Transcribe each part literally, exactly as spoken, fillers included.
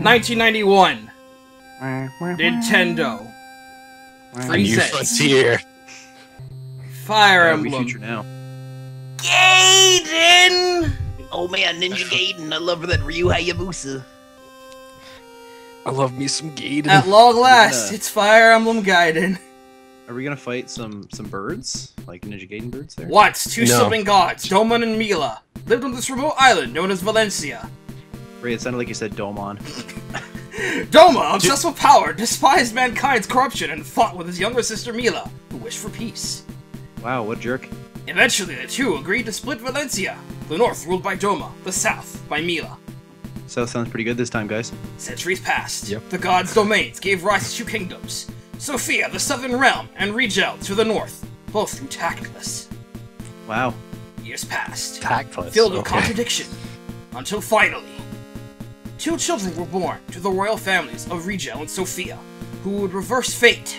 nineteen ninety-one. Nintendo. Frontier. Fire Emblem. Future now. Gaiden! Oh man, Ninja Gaiden. I love that Ryu Hayabusa. I love me some Gaiden. At long last, gonna... it's Fire Emblem Gaiden. Are we gonna fight some some birds? Like Ninja Gaiden birds there? What? Two no. slipping gods, Domon and Mila, lived on this remote island known as Valencia. Ray, it sounded like you said Domon. Doma, obsessed with power, despised mankind's corruption, and fought with his younger sister Mila, who wished for peace. Wow, what a jerk. Eventually, the two agreed to split Valencia. The north ruled by Doma, the south by Mila. So sounds pretty good this time, guys. Centuries passed. Yep. The gods' domains gave rise to two kingdoms. Sophia, the southern realm, and Rigel to the north, both through Tactless. Wow. Years passed. Tactless. Filled with okay. contradiction. Until finally, two children were born to the royal families of Rigel and Sophia, who would reverse fate.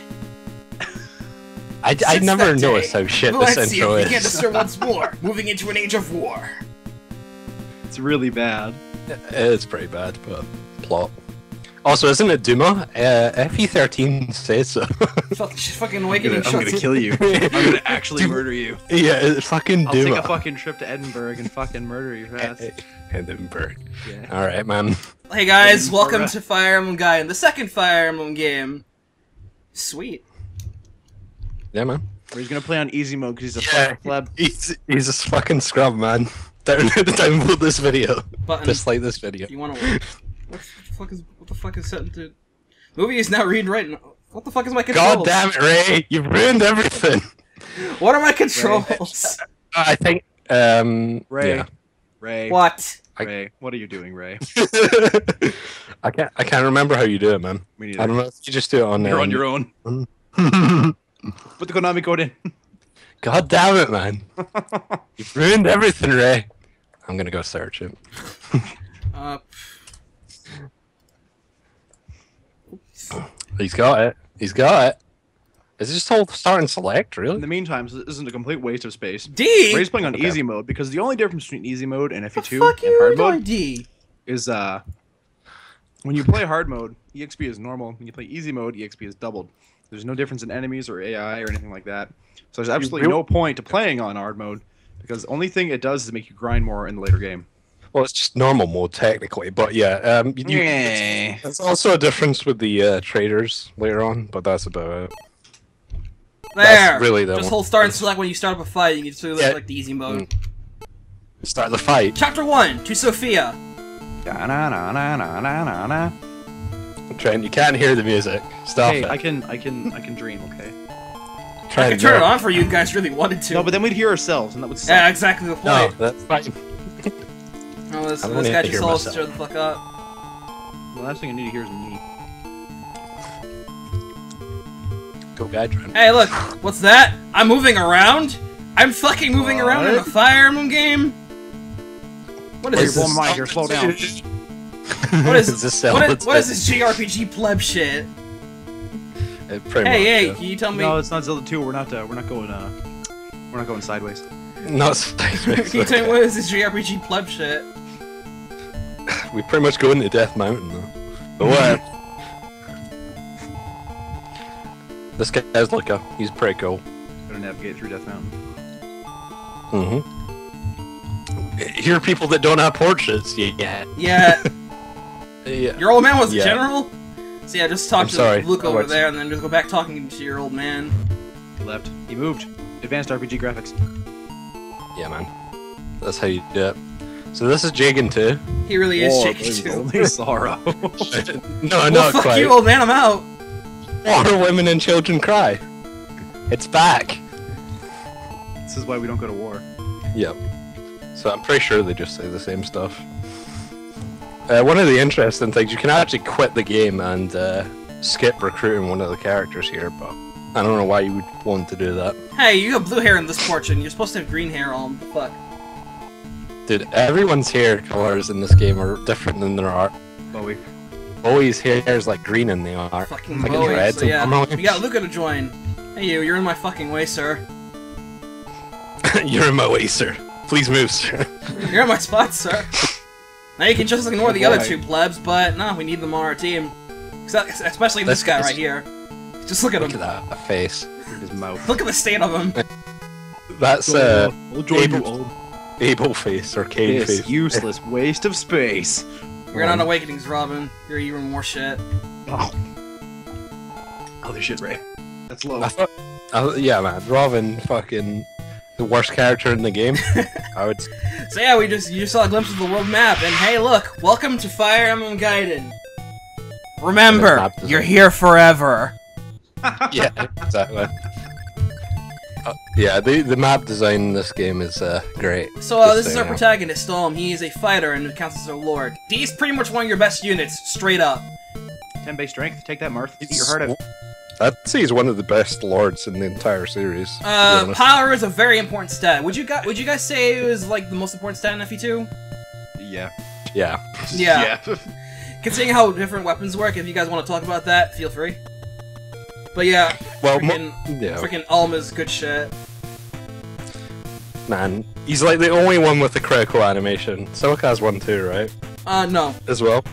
I, I never noticed how shit the Central is. Valencia began to stir once more, moving into an age of war. It's really bad. It's pretty bad, but plot. Also, isn't it Duma? Uh, F E thirteen says so. She's fucking waking I'm gonna, I'm gonna kill you. I'm gonna actually murder you. Yeah, it's fucking I'll Duma. I'll take a fucking trip to Edinburgh and fucking murder you fast. Edinburgh. Yeah. Alright, man. Hey guys, Edinburgh. Welcome to Fire Emblem Gaiden, the second Fire Emblem game. Sweet. Yeah, man. He's gonna play on easy mode because he's a yeah, fucking pleb. He's, he's a fucking scrub, man. Down, download this video. Button. Dislike this video. You wanna wait? What the fuck is what the fuck is set to? Movie is now reading right now. What the fuck is my controls? God damn it, Ray! You've ruined everything. What are my controls? Ray. I think um Ray. Yeah. Ray. What? Ray. What are you doing, Ray? I can't. I can't remember how you do it, man. Me neither. I don't know. You just do it on. You're um, on your own. Put the Konami code in. God damn it, man! You've ruined everything, Ray. I'm gonna go search it. uh. He's got it. He's got it. It's just whole start and select, really. In the meantime, this isn't a complete waste of space. D. Ray's playing on okay. easy mode because the only difference between easy mode and F E two fuck and hard mode D? is uh when you play hard mode, E X P is normal. When you play easy mode, E X P is doubled. There's no difference in enemies or A I or anything like that. So there's absolutely no point to playing on hard mode because the only thing it does is make you grind more in the later game. Well, it's just normal mode technically, but yeah. Um, you, yeah. There's also a difference with the uh, traders later on, but that's about it. There! That's really the just whole start and select when you start up a fight, you can just yeah. like the easy mode. Mm. Start the fight. Chapter one, to Sophia. Da na na na na na na na. Trent, you can't hear the music. Stop hey, it. I can, I can, I can dream. Okay. Try I could turn it on for you if guys really wanted to. No, but then we'd hear ourselves, and that would suck. Yeah, exactly the point. No, that's fine. Oh, let's let's catch us all to shut the fuck up. The last thing I need to hear is me. Go, guy, Trent. Hey, look, what's that? I'm moving around. I'm fucking moving what? around in a Fire Emblem game. What is this? Mind here, slow down. What is, is this? What is, what is this J R P G pleb shit? It pretty hey, much, hey, yeah. can you tell me? No, it's not Zelda two. We're not. Uh, we're not going. Uh, we're not going sideways. Not sideways. Can you tell me what is this J R P G pleb shit? We pretty much go into Death Mountain though. But what? This guy has like a. He's pretty cool. Better navigate through Death Mountain. Mm-hmm. Here are people that don't have portraits yet. Yeah. Yeah. Yeah. Your old man was yeah. a general? So yeah, just talk I'm to sorry. Luke over there and then just go back talking to your old man. He left. He moved. Advanced R P G graphics. Yeah, man. That's how you do it. So this is Jagan two. He really is Jagan two. Only sorrow. No, no, well, fuck quite. you, old man, I'm out. Or women and children cry. It's back. This is why we don't go to war. Yep. So I'm pretty sure they just say the same stuff. Uh, one of the interesting things, you can actually quit the game and uh, skip recruiting one of the characters here, but I don't know why you would want to do that. Hey, you have blue hair in this portion. You're supposed to have green hair on. Fuck. Dude, everyone's hair colors in this game are different than their art. Bowie. Bowie's hair is like green in the art. Fucking like Bowie, red, so yeah. We got Luca to join. Hey you, you're in my fucking way, sir. You're in my way, sir. Please move, sir. You're in my spot, sir. Now you can just ignore the other two plebs, but no, we need them on our team. Especially this guy right here. Just look at him. Look at that face. His mouth. Look at the state of him. That's uh, Abel, Abel face or Cain this face. Useless waste of space. We're um, on Awakenings, Robin. You're even more shit. Oh, oh this shit's right. That's low. I thought, I, yeah, man. Robin, fucking the worst character in the game. I would. So yeah, we just you saw a glimpse of the world map, and hey, look, welcome to Fire Emblem Gaiden. Remember, you're here forever. Yeah, exactly. Uh, yeah, the, the map design in this game is uh, great. So uh, this is our protagonist, Storm. He is a fighter and counts as our lord. He's pretty much one of your best units, straight up. ten base strength, take that, Marth. Eat your heart out. I'd say he's one of the best lords in the entire series. Uh, power is a very important stat. Would you guys Would you guys say it was like the most important stat in F E two? Yeah. Yeah. Yeah. Yeah. Considering how different weapons work, if you guys want to talk about that, feel free. But yeah, well, freaking, yeah. freaking Alma's good shit. Man, he's like the only one with the critical animation. Silica has one too, right? Uh, no. As well?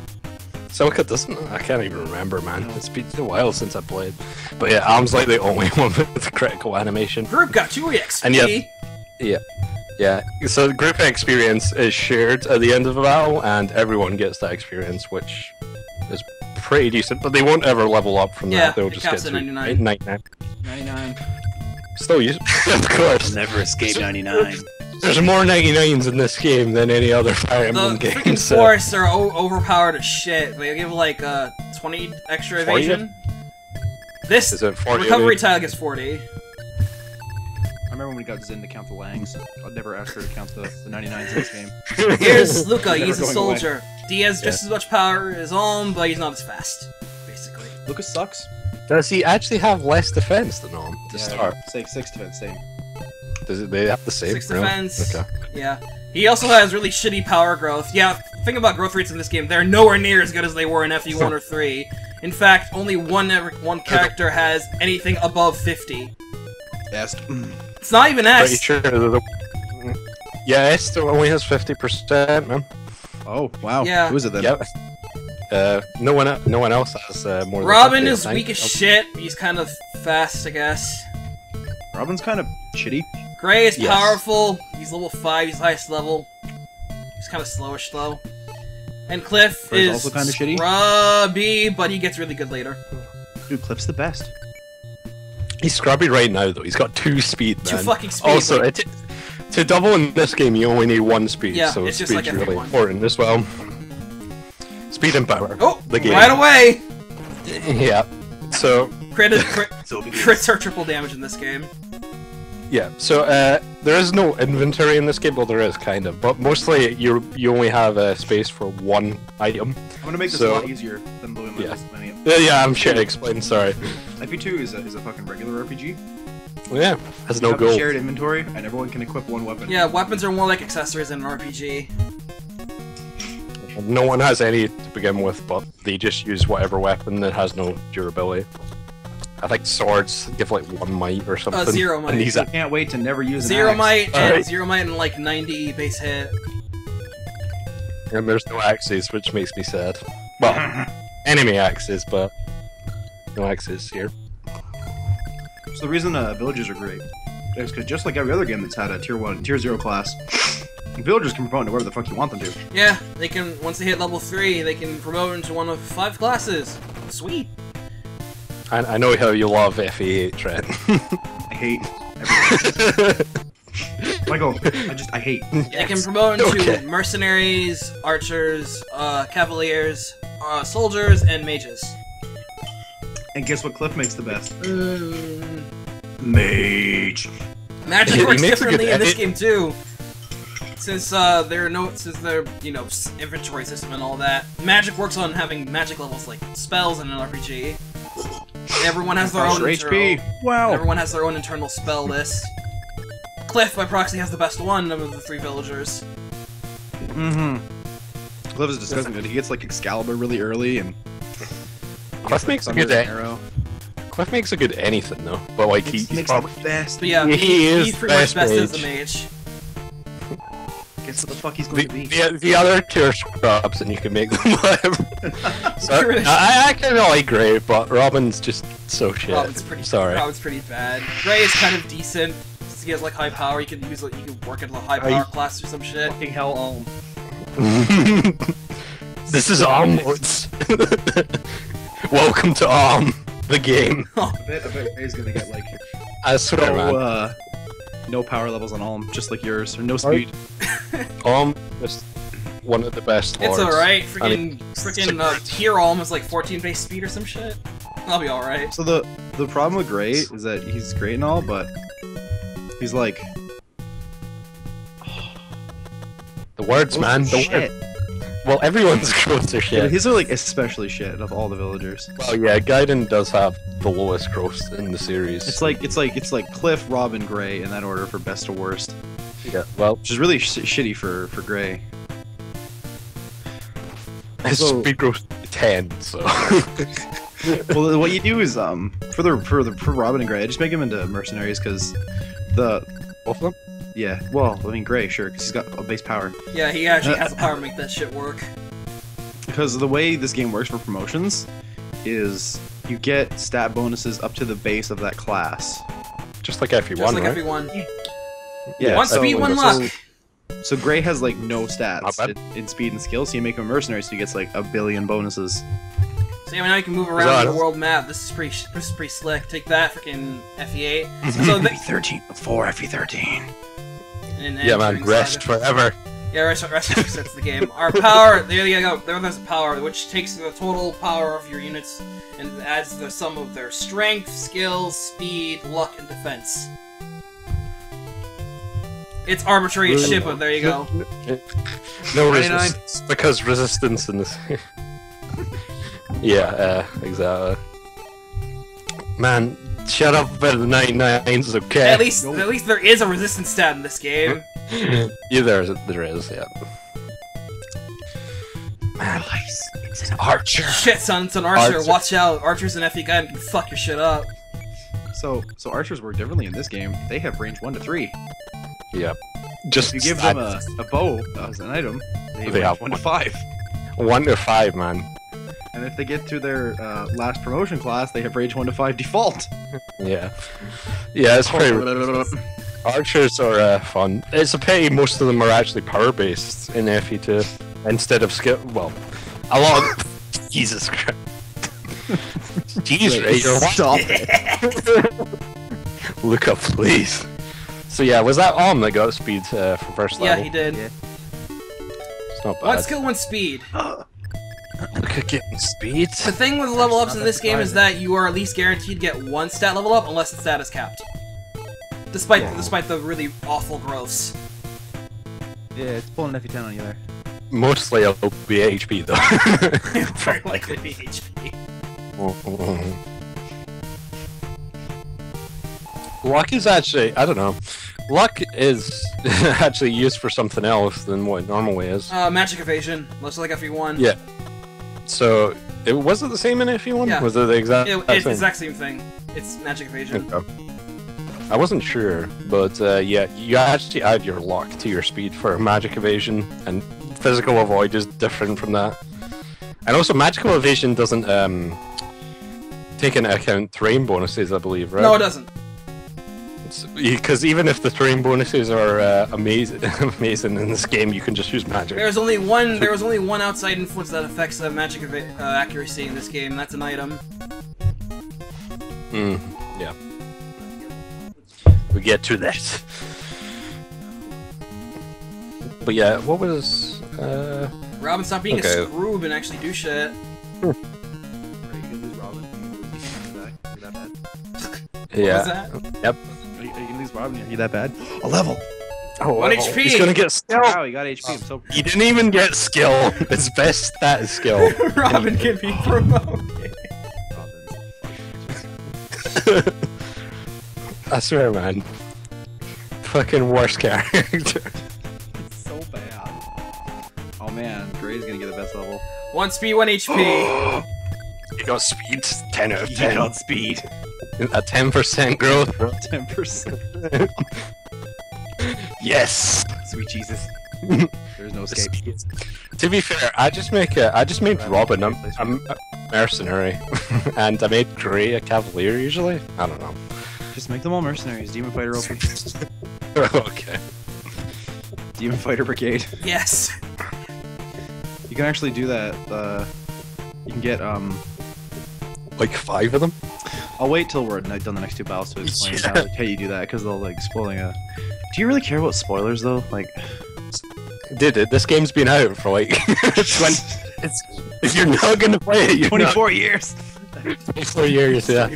Silica doesn't? I can't even remember, man. It's been a while since I played. But yeah, Alma's like the only one with the critical animation. Group got two E X P! And yeah, yeah. Yeah, so the group experience is shared at the end of a battle, and everyone gets that experience, which is pretty decent, but they won't ever level up from yeah, that, they'll just get to ninety-nine. ninety-nine. ninety-nine. Still use it, of course. They'll never escape ninety-nine. There's more ninety-nines in this game than any other Fire Emblem game. The freaking so. forests are o overpowered as shit. They give like uh, twenty extra evasion. forty? This is recovery tile gets forty. I remember when we got Zin to count the Langs. I'd never ask her to count the, the ninety-nines in this game. Here's Luca, he's a soldier. D has just yeah. as much power as Om, but he's not as fast, basically. Luca sucks. Does he actually have less defense than Om to yeah, start? Six, six defense, same. Does it, they have the same? Six really? defense, okay. Yeah. He also has really shitty power growth. Yeah, think about growth rates in this game. They're nowhere near as good as they were in F E one or three. In fact, only one, one character has anything above fifty. Est. It's not even S. Pretty sure the... Yeah, S only has fifty percent, man. Oh, wow. Yeah. Who is it then? Yeah. Uh, no one, no one else has uh, more Robin than Robin is weak thing. as shit. He's kind of fast, I guess. Robin's kind of shitty. Gray is yes. powerful. He's level five. He's highest level. He's kind of slowish, though. And Cliff Gray's is also kind of shitty. Scrubby, but he gets really good later. Dude, Cliff's the best. He's scrubby right now, though. He's got two speed, man. Two fucking speed. Also, it, to double in this game, you only need one speed, yeah, so speed's like really one. important as well. Speed and power. Oh, the game. Right away! Yeah, so... Crit is, crit, crits are triple damage in this game. Yeah, so uh, there is no inventory in this game. Well, there is, kind of. But mostly, you you only have uh, space for one item. I'm going to make this so, a lot easier than blowing my last menu. Yeah, I'm sure to explain, sorry. F E two is a, is a fucking regular R P G. Yeah, has no goal. Shared inventory, and everyone can equip one weapon. Yeah, weapons are more like accessories in an R P G. No one has any to begin with, but they just use whatever weapon that has no durability. I think swords give like one might or something. Uh, zero might. And these I can't wait to never use zero an might and right. zero might and like ninety base hit. And there's no axes, which makes me sad. Well, enemy axes, but. Axis here. So the reason uh, villagers are great is because just like every other game that's had a tier one, tier zero class, villagers can promote to wherever the fuck you want them to. Yeah, they can. Once they hit level three, they can promote into one of five classes. Sweet. I, I know how you love F E eight, Trent. I hate everything. Michael, I just I hate. Yes. They can promote into okay. mercenaries, archers, uh, cavaliers, uh, soldiers, and mages. And guess what Cliff makes the best? Mm. Mage. Magic yeah, works differently in this game too, since uh, there are no, since there, you know, inventory system and all that. Magic works on having magic levels like spells in an R P G. Everyone has their own H P. Wow. Everyone has their own internal spell list. Cliff, by proxy, has the best one of the three villagers. Mm-hmm. Cliff is disgusting. He gets like Excalibur really early and. Cliff makes a good arrow. Cliff makes a good anything though, but like he, he's probably the best. But yeah, he, he is pretty much best as a mage. Rockets, so the fuck he's going the, to be. The, the other two are scrubs, and you can make them whatever. So, true. I actually like Gray, but Robin's just so shit. Robin's pretty. Sorry. Robin's pretty bad. Gray is kind of decent. He has like high power. You can use like you can work in a high power I... class or some shit. Fucking hell, um. This is Armwoods. Welcome to Arm, the game. Oh, I bet, I bet Gray's gonna get like. I swear, no, man. Uh, no power levels on Alm, just like yours, or no speed. Alm is one of the best lords. It's alright, freaking, freaking, uh, tier Alm is like fourteen base speed or some shit. I'll be alright. So the, the problem with Gray is that he's great and all, but he's like... The words, oh, man, the shit. Word. Well, everyone's growths are shit. Yeah, his are like especially shit of all the villagers. Well, yeah, Gaiden does have the lowest growth in the series. It's like it's like it's like Cliff, Robin, Gray in that order for best to worst. Yeah, well, which is really sh shitty for for Gray. His also, speed growth ten. So, well, what you do is um for the for the for Robin and Gray, I just make him into mercenaries because the both of them. Yeah, well, I mean, Gray, sure, because he's got a base power. Yeah, he actually has the power to make that shit work. Because the way this game works for promotions is you get stat bonuses up to the base of that class. Just like F E one, Just like right? F E one. Yeah, one so, speed, one luck! So, so Gray has, like, no stats in, in speed and skill, so you make him a mercenary, so he gets, like, a billion bonuses. So yeah, I mean, now you can move around the world map. This is pretty, this is pretty slick. Take that, freaking F E eight. So F E thirteen, before F E thirteen. And yeah, man, rest saga. Forever. Yeah, rest forever. That's the game. Our power, there you go. There, there's a power which takes the total power of your units and adds the sum of their strength, skill, speed, luck, and defense. It's arbitrary as shit, but there you go. No resistance because resistance in this. Yeah, uh, exactly. Man, shut up about the ninety-nines, okay? At least, nope. At least there is a resistance stat in this game. Yeah, there is, there is, yeah. Man, it's an archer. Shit, son, it's an archer. archer. Watch out, archers and F E guy can fuck your shit up. So, so archers work differently in this game. They have range one to three. Yeah. Just if you give them a, a bow as an item, they have, they have one, one to five. One to five, man. And if they get to their uh, last promotion class, they have range one to five default. Yeah, yeah, it's pretty. Archers are uh, fun. It's a pity most of them are actually power based in F E two instead of skill. Well, a lot. Of Jesus Christ. Jesus, Ray, stop it. Look up, please. So yeah, was that Om that got speed uh, for first level? Yeah, he did. Yeah. It's not bad. One skill, one speed. Look at getting speed. The thing with level ups in this game is that you are at least guaranteed to get one stat level up unless the stat is capped. Despite yeah. despite the really awful growths. Yeah, it's pulling an F E ten on you there. Mostly it'll be H P though. It'll very likely be H P. Luck is actually, I don't know. Luck is actually used for something else than what it normally is. Uh, magic evasion, much like F E one. Yeah. So, it was it the same in F E one? Yeah. Was it the exact it, It's the exact same thing. It's magic evasion. Okay. I wasn't sure, but uh, yeah, you actually add your luck to your speed for magic evasion, and physical avoid is different from that. And also, magical evasion doesn't um, take into account terrain bonuses, I believe, right? No, it doesn't. Because even if the terrain bonuses are uh, amazing, amazing in this game, you can just use magic. There's only one. There was only one outside influence that affects the magic uh, accuracy in this game. That's an item. Hmm. Yeah. We get to that. But yeah, what was? Uh... Robin, stop being okay. a scroob and actually do shit. Sure. Yeah. What was that? Yep. Are you, are you gonna lose Robin? Are you that bad? A level! Oh, one level. H P! He's gonna get skill! Wow, he got H P. I'm so proud. He didn't even get skill! His best stat is skill. Robin can be promoted. I swear, man. Fucking worst character. It's so bad. Oh man, Gray's gonna get the best level. One speed, one H P! You got speed? ten out of ten. You got speed. A ten percent growth. ten percent. Yes! Sweet Jesus. There's no escape. To be fair, I just make a, I just made Robin. I'm, I'm a mercenary, and I made Grey a cavalier. Usually, I don't know. Just make them all mercenaries. Demon Fighter open. Okay. Demon Fighter Brigade. Yes. You can actually do that. Uh, you can get um. Like five of them. I'll wait till we're done the next two battles to explain yeah. how, how you do that, because they'll like spoiling a. Do you really care about spoilers though? Like. Did it? This game's been out for like twenty. It's, if you're not gonna play it, you're twenty-four not. years. Twenty-four years, yeah.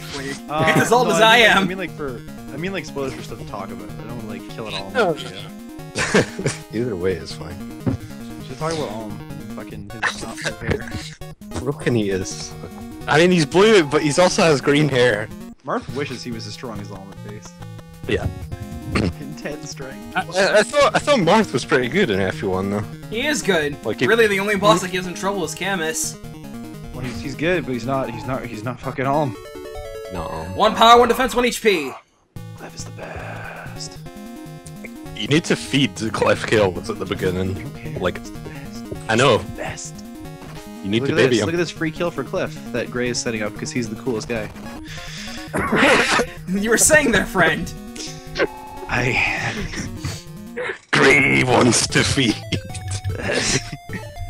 Uh, as old no, as I, I mean, am. Like, I mean, like for, I mean, like spoilers for stuff to talk about. I don't like kill it all. No. Yeah. Either way is fine. Just talk about um, fucking his not hair. Broken he is. I mean, he's blue, but he also has green hair. Marth wishes he was as strong as Almond Face. Yeah. Intense strength. I, I, I thought I thought Marth was pretty good in F one though. He is good. Like he, really, the only boss that gives him trouble is Camus. Well, he's, he's good, but he's not. He's not. He's not fucking Alm. No. One power, one defense, one H P. Clef is the best. You need to feed the Clef kills at the beginning. Like, it's the best. I know. It's the best. You need look to baby this. him. Look at this free kill for Clef that Gray is setting up because he's the coolest guy. You were saying there, friend. I... Gray wants to feed.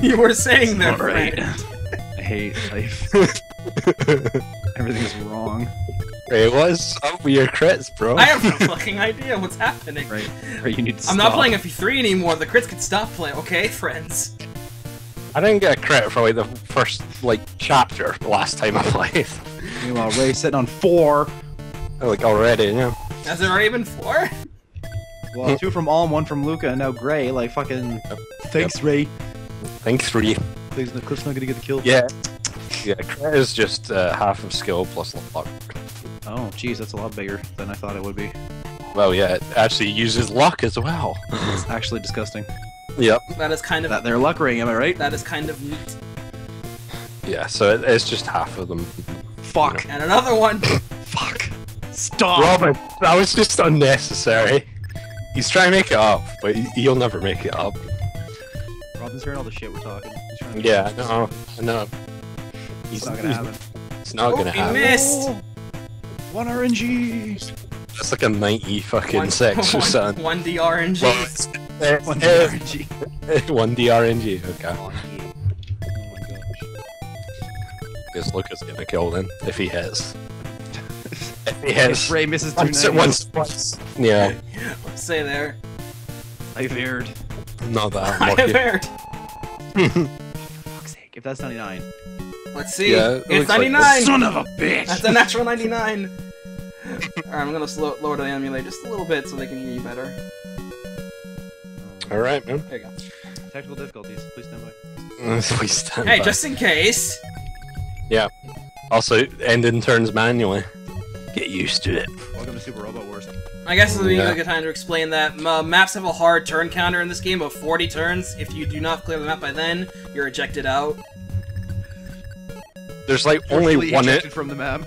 You were saying that, right? I hate life. Everything is wrong. Gray, what is up with your crits, bro? I have no fucking idea what's happening. Right, right you need to I'm stop. not playing F E three anymore, the crits can stop playing, okay, friends? I didn't get a crit for like the first, like, chapter last time I played. Meanwhile, Ray's sitting on four. Oh, like, already, yeah. Has there already been four? Well, two from Alm, one from Luca, and now Gray, like fucking... Yep. Thanks, yep. Ray. Thanks, Ray. Please, no, Cliff's not gonna get the kill. Yeah. Yeah, Crit is just uh, half of skill plus luck. Oh, jeez, that's a lot bigger than I thought it would be. Well, yeah, it actually uses luck as well. It's actually disgusting. Yep. That is kind of... That their luck ring, am I right? That is kind of neat. Yeah, so it, it's just half of them. Fuck. You know. And another one! Fuck. Stop! Robin, that was just unnecessary. He's trying to make it up, but he'll never make it up. Robin's hearing all the shit we're talking. Yeah, no, no. He's it's not gonna happen. It's not oh, gonna he happen. He missed! One R N G! That's like a ninety fucking one, six or something. One D R N G. Well, it's, it's, one D R N G. One D R N G, okay. Oh my gosh. Guess Lucas gonna kill then, if he has. Yes. If Ray misses two once, once, yeah. Let's stay there. I've erred. Not that I'm lucky. I've erred. For fuck's sake, if that's ninety-nine. Let's see. Yeah, it it's ninety-nine! Like son of a bitch! That's a natural ninety-nine! Alright, I'm gonna slow, lower the emulator just a little bit so they can hear you better. Alright, man. There you go. Technical difficulties. Please stand by. Please stand hey, by. Hey, just in case! Yeah. Also, ending turns manually. Get used to it. Welcome to Super Robot Wars. I guess this would be yeah. a good time to explain that uh, maps have a hard turn counter in this game of forty turns. If you do not clear the map by then, you're ejected out. There's like only Partially one ejected from the map.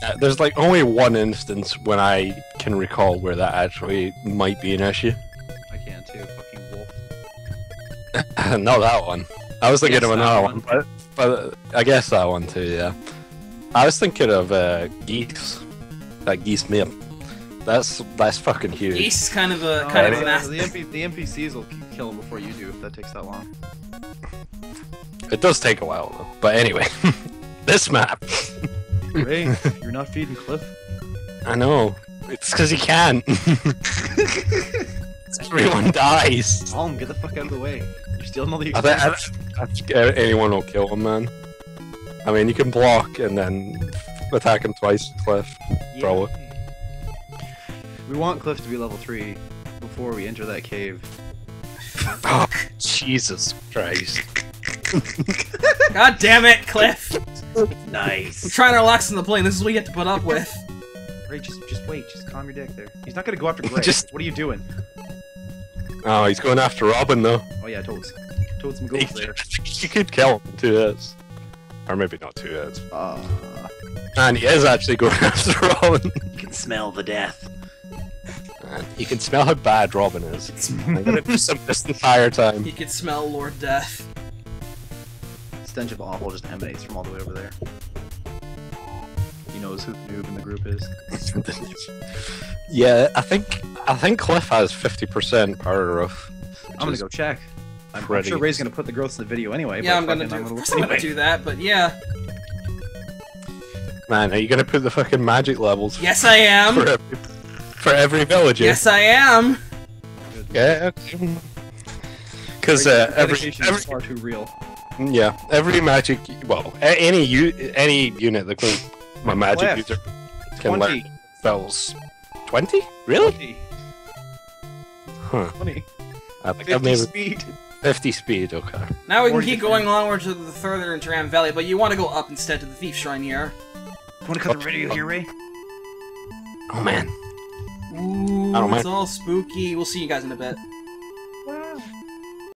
Yeah, there's like only one instance when I can recall where that actually might be an issue. I can too. Fucking wolf. Not that one. I was thinking yes, of another one, one but, but I guess that one too. Yeah. I was thinking of uh, geese. That geese meme. That's that's fucking huge. Geese is kind of a kind oh, of a massive. The, the N P Cs will kill them before you do if that takes that long. It does take a while though. But anyway, this map. Ray, you're not feeding Cliff. I know. It's because he can't. Everyone dies. Alm, get the fuck out of the way. You're stealing all the. I bet, I bet, I bet anyone will kill him, man. I mean, you can block and then attack him twice, Cliff. Yeah. Probably. We want Cliff to be level three before we enter that cave. Oh, Jesus Christ. God damn it, Cliff! Nice. We're trying our locks in the plane, this is what you have to put up with. Ray, just, just wait, just calm your dick there. He's not gonna go after Gray. Just... What are you doing? Oh, he's going after Robin, though. Oh yeah, totes. Totes some goals there. You could kill him, too, that's... Or maybe not two heads. Uh, and he is actually going after Robin. You can smell the death. man. You can smell how bad Robin is. I'm gonna do some this entire time. You can smell Lord Death. The stench of awful just emanates from all the way over there. He knows who the noob in the group is. Yeah, I think I think Cliff has fifty percent power roof. I'm gonna go check. I'm pretty. sure Ray's gonna put the growths in the video anyway. Yeah, but I'm, gonna do, I'm gonna do. I'm gonna do that, but yeah. Man, are you gonna put the fucking magic levels? Yes, I am. For every, for every villager. Yes, I am. Yeah. Because uh, every, every is far too real. Yeah, every magic. Well, any u any unit that can my magic Left. user can learn spells. Twenty? Really? Twenty. Huh. Twenty. I think I've made speed. fifty speed, okay. Now we can keep going onwards to the further into Ram Valley, but you want to go up instead to the Thief Shrine here. You want to cut oh, the radio oh. here, Ray? Oh man. Ooh, it's all spooky. We'll see you guys in a bit.